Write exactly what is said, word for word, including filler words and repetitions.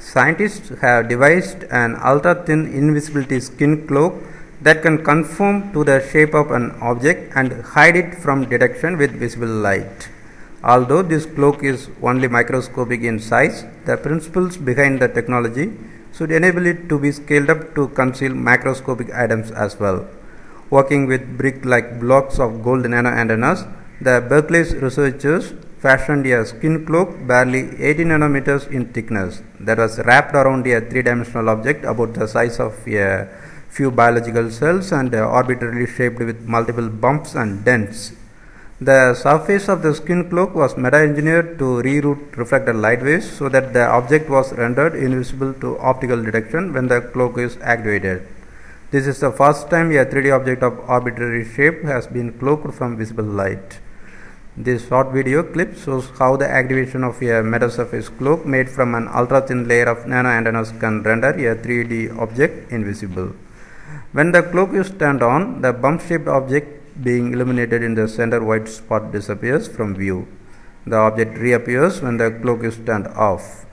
Scientists have devised an ultra-thin invisibility skin cloak that can conform to the shape of an object and hide it from detection with visible light. Although this cloak is only microscopic in size, the principles behind the technology should enable it to be scaled up to conceal macroscopic items as well. Working with brick-like blocks of gold nanoantennas, the Berkeley's researchers fashioned a skin cloak barely eighty nanometers in thickness that was wrapped around a three-dimensional object about the size of a few biological cells and arbitrarily shaped with multiple bumps and dents. The surface of the skin cloak was meta-engineered to reroute reflected light waves so that the object was rendered invisible to optical detection when the cloak is activated. This is the first time a three D object of arbitrary shape has been cloaked from visible light. This short video clip shows how the activation of a metasurface cloak made from an ultra-thin layer of nanoantennas can render a three D object invisible. When the cloak is turned on, the bump-shaped object being illuminated in the center white spot disappears from view. The object reappears when the cloak is turned off.